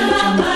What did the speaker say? AudioJungle.